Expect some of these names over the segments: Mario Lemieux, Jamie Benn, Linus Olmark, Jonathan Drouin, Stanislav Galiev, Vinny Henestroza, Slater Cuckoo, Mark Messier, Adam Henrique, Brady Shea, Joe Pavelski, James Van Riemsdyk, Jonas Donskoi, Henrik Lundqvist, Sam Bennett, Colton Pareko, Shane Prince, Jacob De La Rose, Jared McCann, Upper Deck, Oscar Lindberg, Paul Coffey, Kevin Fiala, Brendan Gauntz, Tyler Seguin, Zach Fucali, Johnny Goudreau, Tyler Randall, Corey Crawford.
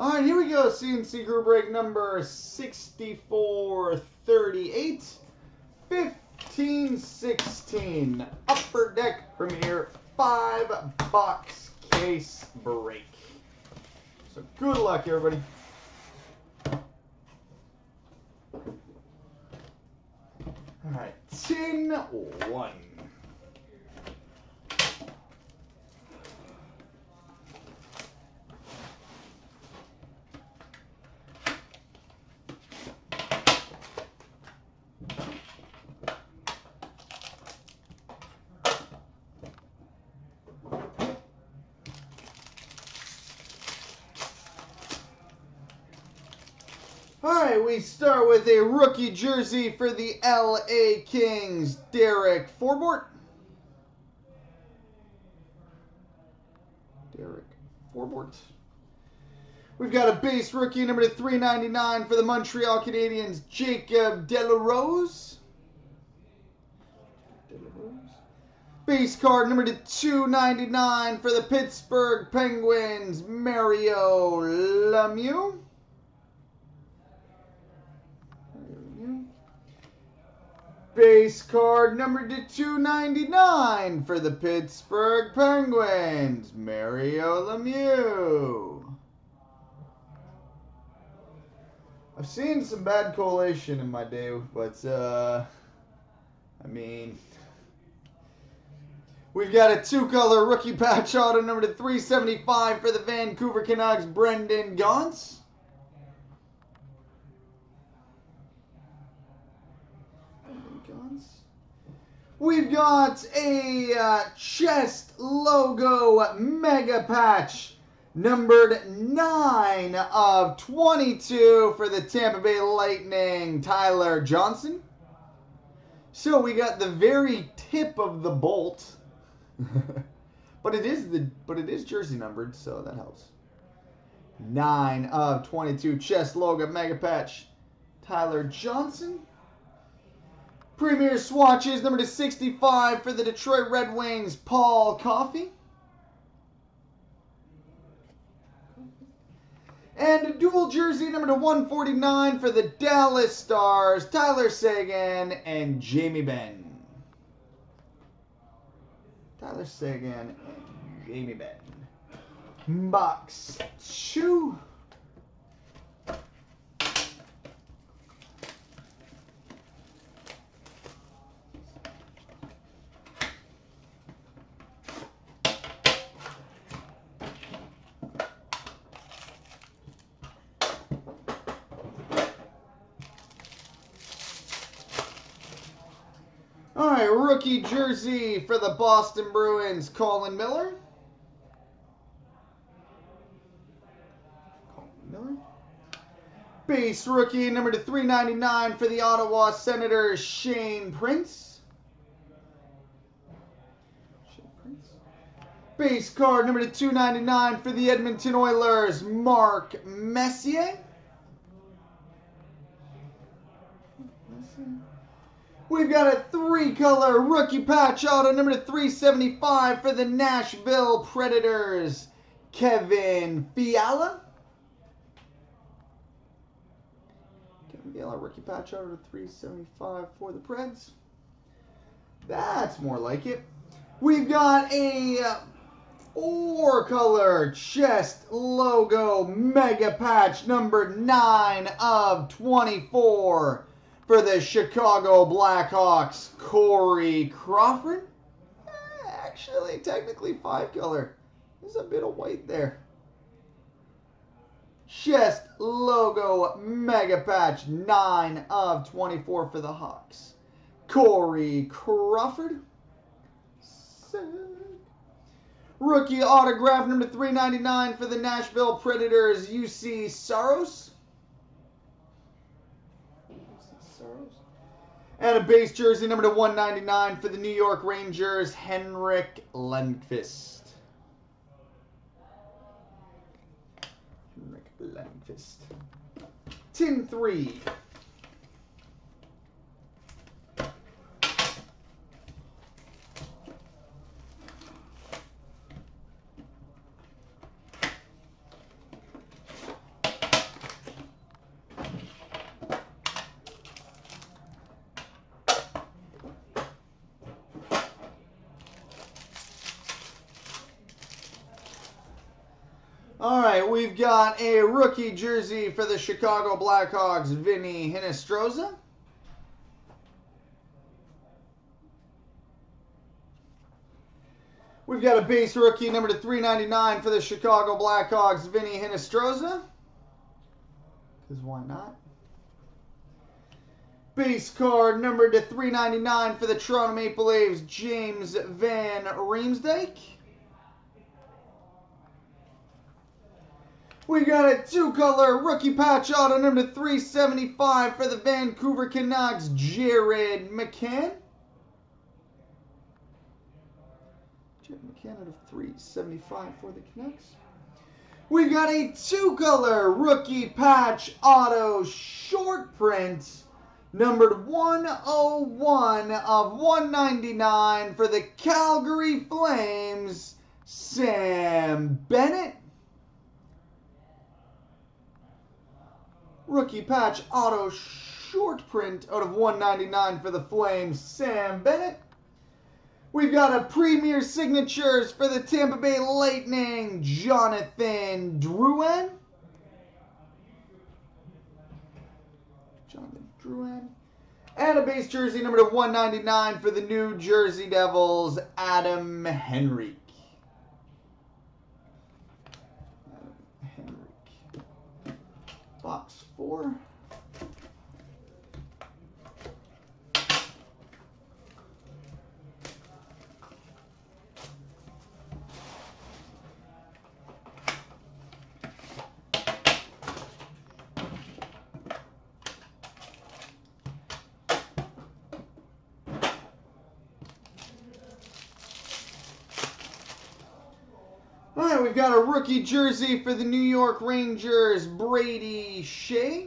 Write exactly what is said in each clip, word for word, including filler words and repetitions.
All right, here we go. C N C Group break number sixty-four thirty-eight. fifteen sixteen Upper Deck Premier five box case break. So good luck, everybody. All right, ten one. Alright, we start with a rookie jersey for the L A Kings, Derek Forbort. Derek Forbort. We've got a base rookie, number three ninety-nine for the Montreal Canadiens, Jacob De La Rose. De La Rose. Base card, number two ninety-nine for the Pittsburgh Penguins, Mario Lemieux. Base card number to two ninety-nine for the Pittsburgh Penguins, Mario Lemieux. I've seen some bad collation in my day, but, uh, I mean, we've got a two-color rookie patch auto number to three seventy-five for the Vancouver Canucks, Brendan Gauntz. We've got a uh, chest logo mega patch numbered nine of twenty-two for the Tampa Bay Lightning, Tyler Johnson. So we got the very tip of the bolt. But it is the but it is jersey numbered, so that helps. nine of twenty-two chest logo mega patch, Tyler Johnson. Premier swatches, number to sixty-five for the Detroit Red Wings, Paul Coffey. And a dual jersey, number to one forty-nine for the Dallas Stars, Tyler Seguin and Jamie Benn. Tyler Seguin and Jamie Benn. Box two. Alright, rookie jersey for the Boston Bruins, Colin Miller. Colin Miller. Base rookie, number to three ninety-nine for the Ottawa Senators, Shane Prince. Shane Prince. Base card, number to two ninety-nine for the Edmonton Oilers, Mark Messier. We've got a three-color rookie patch auto number three seventy-five for the Nashville Predators, Kevin Fiala. Kevin Fiala, rookie patch auto three seventy-five for the Preds. That's more like it. We've got a four-color chest logo mega patch number nine of twenty-four. For the Chicago Blackhawks, Corey Crawford. Eh, actually, technically five color. There's a bit of white there. Chest logo mega patch nine of twenty-four for the Hawks, Corey Crawford. Sick. Rookie autograph number three ninety-nine for the Nashville Predators, U C Saros. And a base jersey number to one ninety-nine for the New York Rangers, Henrik Lundqvist. Henrik Lundqvist. ten three. All right, we've got a rookie jersey for the Chicago Blackhawks, Vinny Henestroza. We've got a base rookie, number to three ninety-nine for the Chicago Blackhawks, Vinny Henestroza. Because why not? Base card, number to three ninety-nine for the Toronto Maple Leafs, James Van Riemsdyk. We got a two-color rookie patch auto number three seventy-five for the Vancouver Canucks, Jared McCann. Jared McCann out of three seventy-five for the Canucks. We got a two-color rookie patch auto short print numbered one oh one of one ninety-nine for the Calgary Flames, Sam Bennett. Rookie patch auto short print out of one ninety-nine for the Flames, Sam Bennett. We've got a premier signatures for the Tampa Bay Lightning, Jonathan Drouin. Jonathan Drouin. And a base jersey number to one ninety-nine for the New Jersey Devils, Adam Henrique. Box four. All right, we've got a rookie jersey for the New York Rangers, Brady Shea.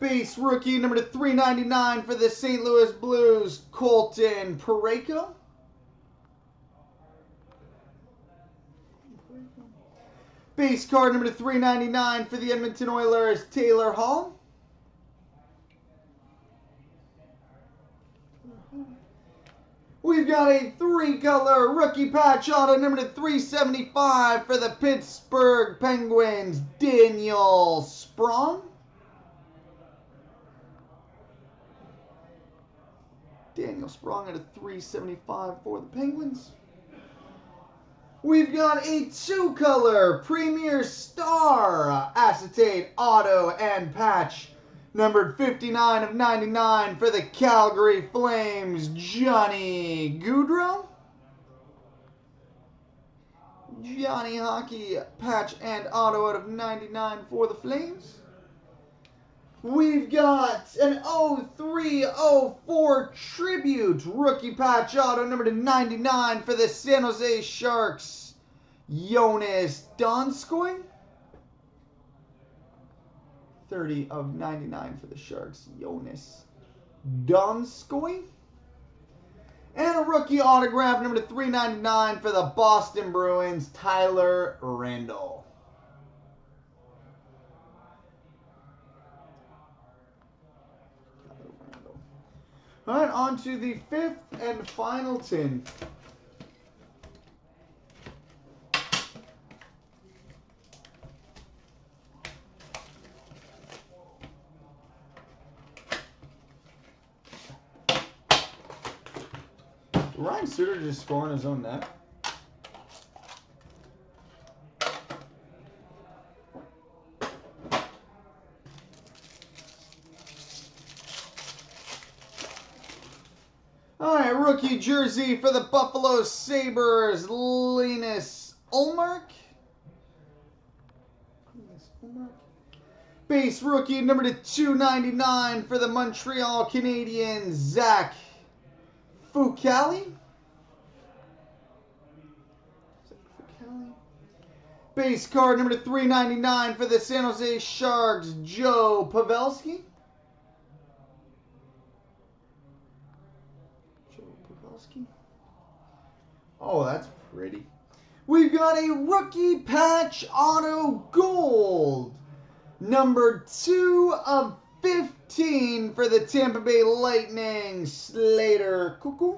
Base rookie number to three ninety-nine for the Saint Louis Blues, Colton Pareko. Base card number to three ninety-nine for the Edmonton Oilers, Taylor Hall. We've got a three-color rookie patch auto number to three seventy-five for the Pittsburgh Penguins, Daniel Sprong. Daniel Sprong at a three seventy-five for the Penguins. We've got a two-color Premier Star acetate auto and patch numbered fifty-nine of ninety-nine for the Calgary Flames, Johnny Goudreau. Johnny Hockey patch and auto out of ninety-nine for the Flames. We've got an oh three oh four tribute rookie patch auto number to ninety-nine for the San Jose Sharks, Jonas Donskoi. thirty of ninety-nine for the Sharks, Jonas Donskoi. And a rookie autograph number to three ninety-nine for the Boston Bruins, Tyler Randall. Tyler Randall. All right, on to the fifth and final tin. Ryan Suter just scoring his own net. All right, rookie jersey for the Buffalo Sabres, Linus Olmark. Linus Olmark. Base rookie number to two ninety-nine for the Montreal Canadiens, Zach Fucali. Base card number to three ninety-nine for the San Jose Sharks, Joe Pavelski. Joe Pavelski. Oh, that's pretty. We've got a rookie patch auto gold, number two of fifty. For the Tampa Bay Lightning, Slater Cuckoo.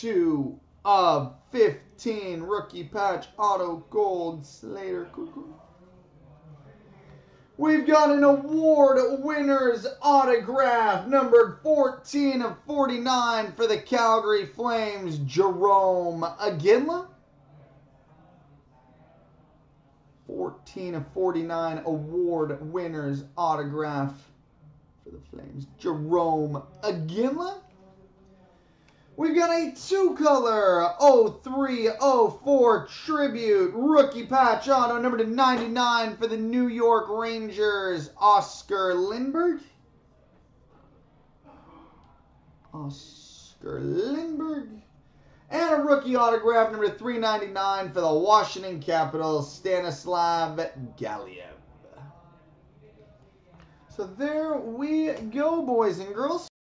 two of fifteen. Rookie patch auto gold Slater Cuckoo. We've got an award winner's autograph, numbered fourteen of forty-nine for the Calgary Flames, Jerome Aginla. fourteen of forty-nine award winner's autograph for the Flames, Jerome Aginla. We've got a two-color oh three oh four tribute rookie patch auto, number to ninety-nine for the New York Rangers, Oscar Lindberg. Oscar Lindberg. And a rookie autograph, number to three ninety-nine for the Washington Capitals, Stanislav Galiev. So there we go, boys and girls.